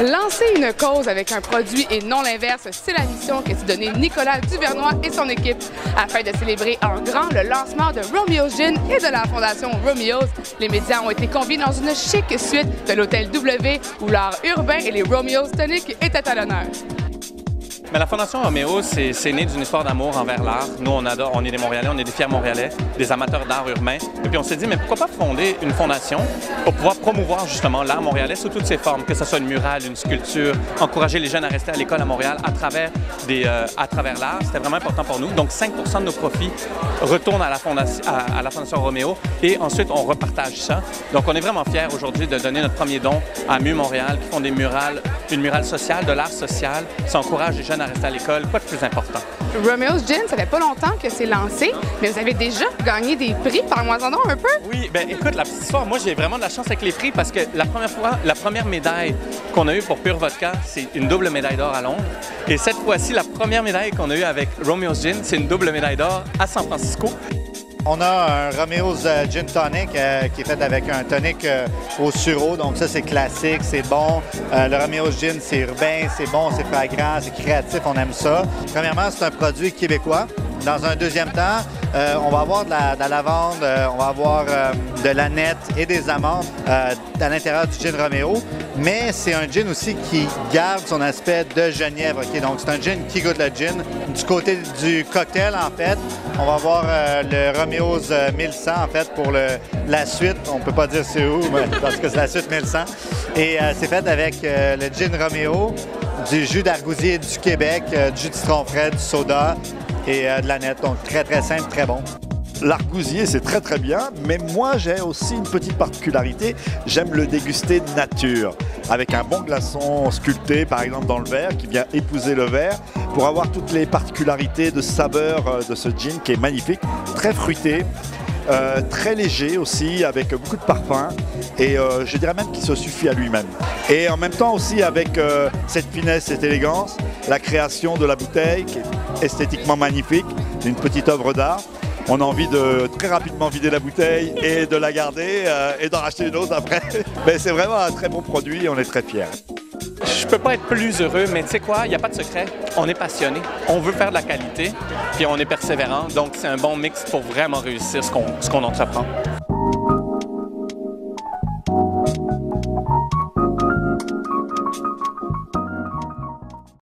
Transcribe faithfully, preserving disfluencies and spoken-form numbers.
Lancer une cause avec un produit et non l'inverse, c'est la mission qu'a donnée Nicolas Duvernois et son équipe afin de célébrer en grand le lancement de Romeo's Gin et de la Fondation Romeo's. Les médias ont été conviés dans une chic suite de l'Hôtel W où l'art urbain et les Romeo's Tonic étaient à l'honneur. Mais la Fondation Roméo, c'est né d'une histoire d'amour envers l'art. Nous, on adore, on est des Montréalais, on est des fiers Montréalais, des amateurs d'art urbain. Et puis on s'est dit, mais pourquoi pas fonder une fondation pour pouvoir promouvoir justement l'art montréalais sous toutes ses formes, que ce soit une murale, une sculpture, encourager les jeunes à rester à l'école à Montréal à travers, euh, travers l'art. C'était vraiment important pour nous. Donc cinq pour cent de nos profits retournent à la, fondation, à, à la Fondation Roméo et ensuite on repartage ça. Donc on est vraiment fiers aujourd'hui de donner notre premier don à Mu Montréal qui font des murales, une murale sociale, de l'art social. Ça encourage les jeunes à rester à l'école, pas de plus important. Romeo's Gin, ça fait pas longtemps que c'est lancé, mais vous avez déjà gagné des prix. Parle-moi-en donc un peu. Oui, bien écoute, la petite histoire, moi j'ai vraiment de la chance avec les prix parce que la première fois, la première médaille qu'on a eue pour Pur Vodka, c'est une double médaille d'or à Londres. Et cette fois-ci, la première médaille qu'on a eue avec Romeo's Gin, c'est une double médaille d'or à San Francisco. On a un Romeo's Gin Tonic euh, qui est fait avec un tonic euh, au sureau, donc ça c'est classique, c'est bon. Euh, le Romeo's Gin, c'est urbain, c'est bon, c'est flagrant, c'est créatif, on aime ça. Premièrement, c'est un produit québécois. Dans un deuxième temps, euh, on va avoir de la, de la lavande, euh, on va avoir euh, de l'aneth et des amandes euh, à l'intérieur du gin Roméo. Mais c'est un gin aussi qui garde son aspect de genièvre. Okay? Donc c'est un gin qui goûte le gin. Du côté du cocktail, en fait, on va avoir euh, le Romeo's mille cent, en fait, pour le, la suite. On ne peut pas dire c'est où, mais parce que c'est la suite mille cent. Et euh, c'est fait avec euh, le gin Roméo, du jus d'argousier du Québec, euh, du jus de citron frais, du soda, et euh, de l'aneth, donc très très simple, très bon. L'argousier, c'est très très bien, mais moi j'ai aussi une petite particularité, j'aime le déguster de nature, avec un bon glaçon sculpté par exemple dans le verre, qui vient épouser le verre, pour avoir toutes les particularités de saveur de ce gin qui est magnifique, très fruité, euh, très léger aussi, avec beaucoup de parfum, et euh, je dirais même qu'il se suffit à lui-même. Et en même temps aussi avec euh, cette finesse, cette élégance, la création de la bouteille qui est esthétiquement magnifique, une petite œuvre d'art. On a envie de très rapidement vider la bouteille et de la garder euh, et d'en racheter une autre après. Mais c'est vraiment un très bon produit et on est très fiers. Je peux pas être plus heureux, mais tu sais quoi, il n'y a pas de secret. On est passionné, on veut faire de la qualité, puis on est persévérant. Donc c'est un bon mix pour vraiment réussir ce qu'on ce qu'on entreprend.